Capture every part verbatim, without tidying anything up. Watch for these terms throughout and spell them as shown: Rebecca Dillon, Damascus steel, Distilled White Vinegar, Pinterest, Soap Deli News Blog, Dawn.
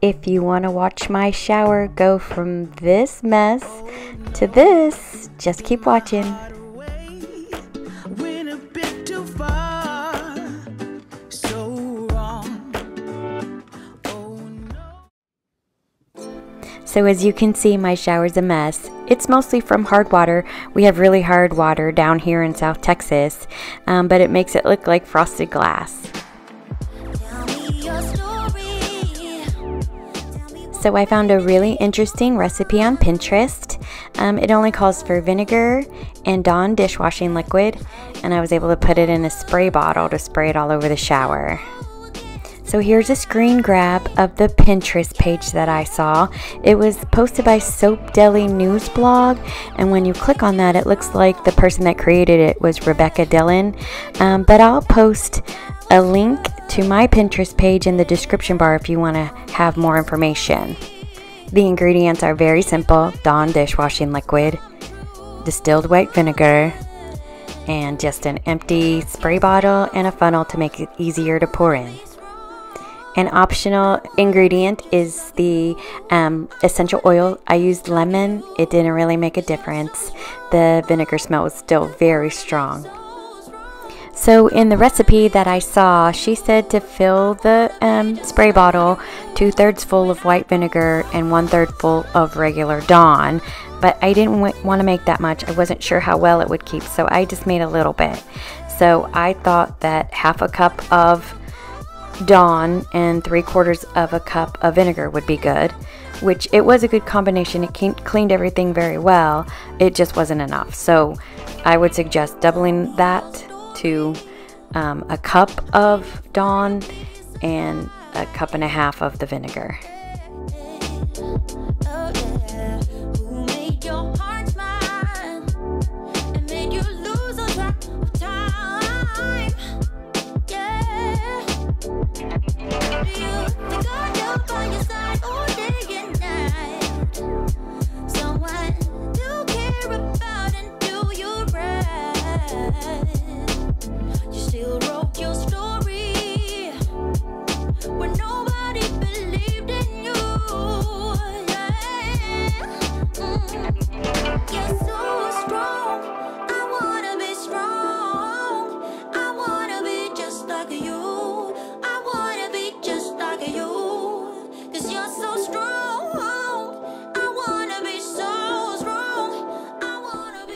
If you want to watch my shower go from this mess to this, just keep watching. So as you can see, my shower's a mess. It's mostly from hard water. We have really hard water down here in South Texas, um, but it makes it look like frosted glass. So I found a really interesting recipe on Pinterest. Um, it only calls for vinegar and Dawn dishwashing liquid, and I was able to put it in a spray bottle to spray it all over the shower. So here's a screen grab of the Pinterest page that I saw. It was posted by Soap Deli News Blog, and when you click on that, it looks like the person that created it was Rebecca Dillon. Um, but I'll post a link to my Pinterest page in the description bar if you want to have more information. The ingredients are very simple: Dawn dishwashing liquid, distilled white vinegar, and just an empty spray bottle and a funnel to make it easier to pour in. An optional ingredient is the um, essential oil. I used lemon. It didn't really make a difference. The vinegar smell was still very strong. So in the recipe that I saw, she said to fill the um, spray bottle two thirds full of white vinegar and one third full of regular Dawn. But I didn't want to make that much. I wasn't sure how well it would keep, so I just made a little bit. So I thought that half a cup of Dawn and three quarters of a cup of vinegar would be good, which it was a good combination. It cleaned everything very well. It just wasn't enough. So I would suggest doubling that to um, a cup of Dawn and a cup and a half of the vinegar.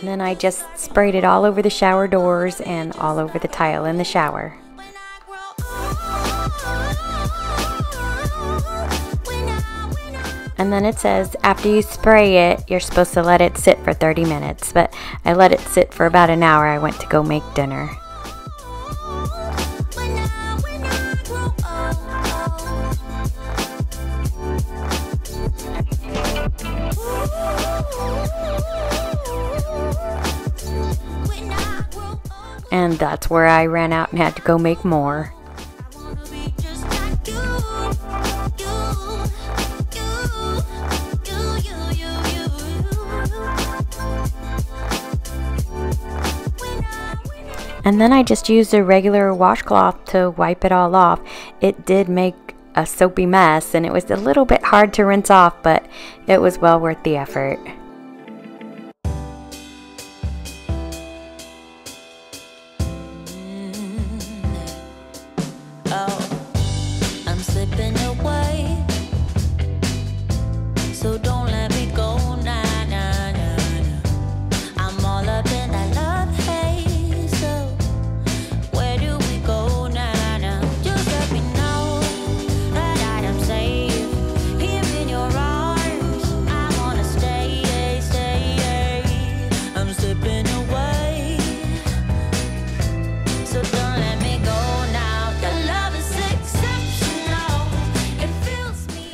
And then I just sprayed it all over the shower doors and all over the tile in the shower. And then it says after you spray it, you're supposed to let it sit for thirty minutes, but I let it sit for about an hour. I went to go make dinner. And that's where I ran out and had to go make more. And then I just used a regular washcloth to wipe it all off. It did make a soapy mess, and it was a little bit hard to rinse off, but it was well worth the effort.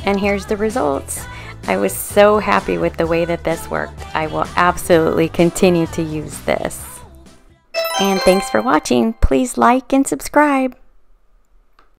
And here's the results. I was so happy with the way that this worked. I will absolutely continue to use this. And thanks for watching. Please like and subscribe.